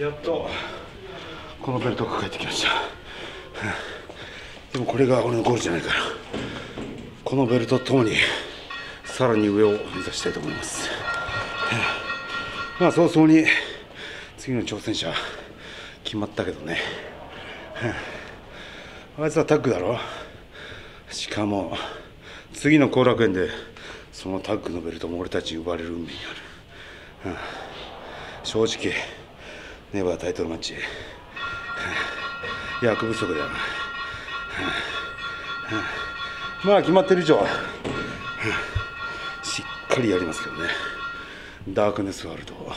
やっとこのベルトが帰ってきました。でもこれが俺のゴールじゃないから、このベルトともにさらに上を目指したいと思います。まあ早々に次の挑戦者決まったけどね。あいつはタッグだろ。しかも次の後楽園でそのタッグのベルトも俺たちに奪われる運命にある。正直ネバータイトルマッチ役不足だよな。まあ決まってる以上しっかりやりますけどね。ダークネスワールドを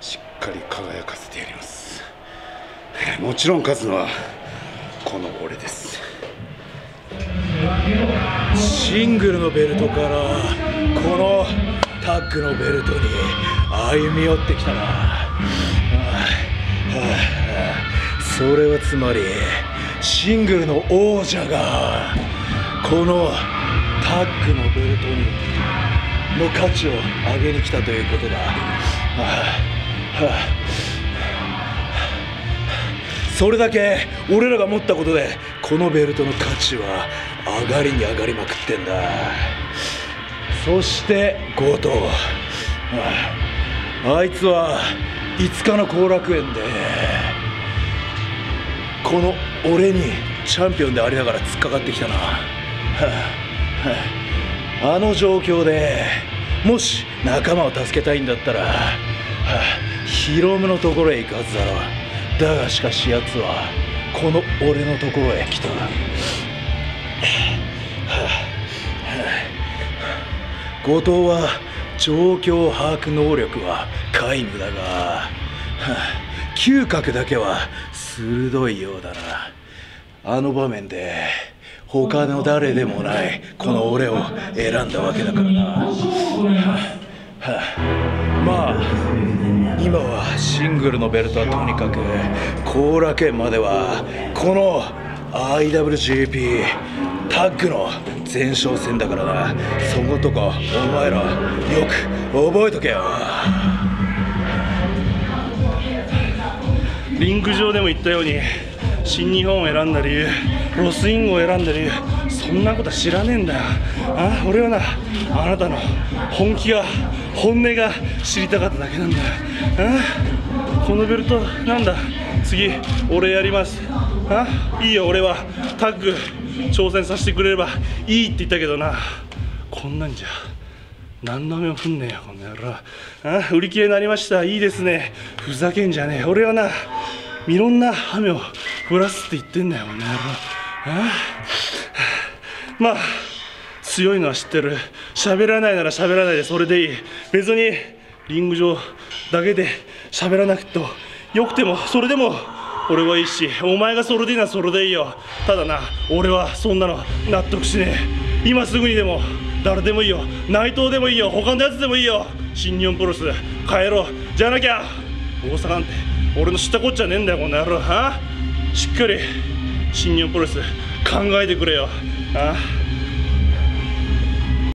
しっかり輝かせてやります。もちろん勝つのはこの俺です。シングルのベルトからこのタッグのベルトに歩み寄ってきたな。それはつまりシングルの王者がこのタッグのベルトの価値を上げに来たということだ。それだけ俺らが持ったことでこのベルトの価値は上がりに上がりまくってんだ。そして強盗、あいつは5日の後楽園でこの俺にチャンピオンでありながら突っかかってきたな。あの状況でもし仲間を助けたいんだったらヒロムのところへ行くはずだろ。だがしかしやつはこの俺のところへ来た。後藤は状況把握能力は皆無だが嗅覚だけは鋭いようだな。あの場面で他の誰でもないこの俺を選んだわけだからな。まあ今はシングルのベルトはとにかく後楽園まではこの IWGP タッグの前哨戦だからな。そことかお前らよく覚えとけよ。リンク上でも言ったように新日本を選んだ理由、ロスイングを選んだ理由、そんなことは知らねえんだよ。俺はな、あなたの本気が、本音が知りたかっただけなんだよ。このベルトなんだ、次俺やります。いいよ、俺はタッグ挑戦させてくれればいいって言ったけどな、こんなんじゃ何の目もふんねえよこの野郎。売り切れになりました、いいですね。ふざけんじゃねえ、俺はないろんな雨を降らすって言ってんだよ、この野郎。まあ強いのは知ってる。喋らないなら喋らないでそれでいい。別にリング上だけで喋らなくてもよくてもそれでも俺はいいし、お前がそれでいいならそれでいいよ。ただな、俺はそんなの納得しねえ。今すぐにでも誰でもいいよ、内藤でもいいよ、他のやつでもいいよ、新日本プロレス帰ろう。じゃなきゃ大阪なんて俺の知ったこっちゃねえんだよこの野郎。しっかり新日本プロレス考えてくれよ。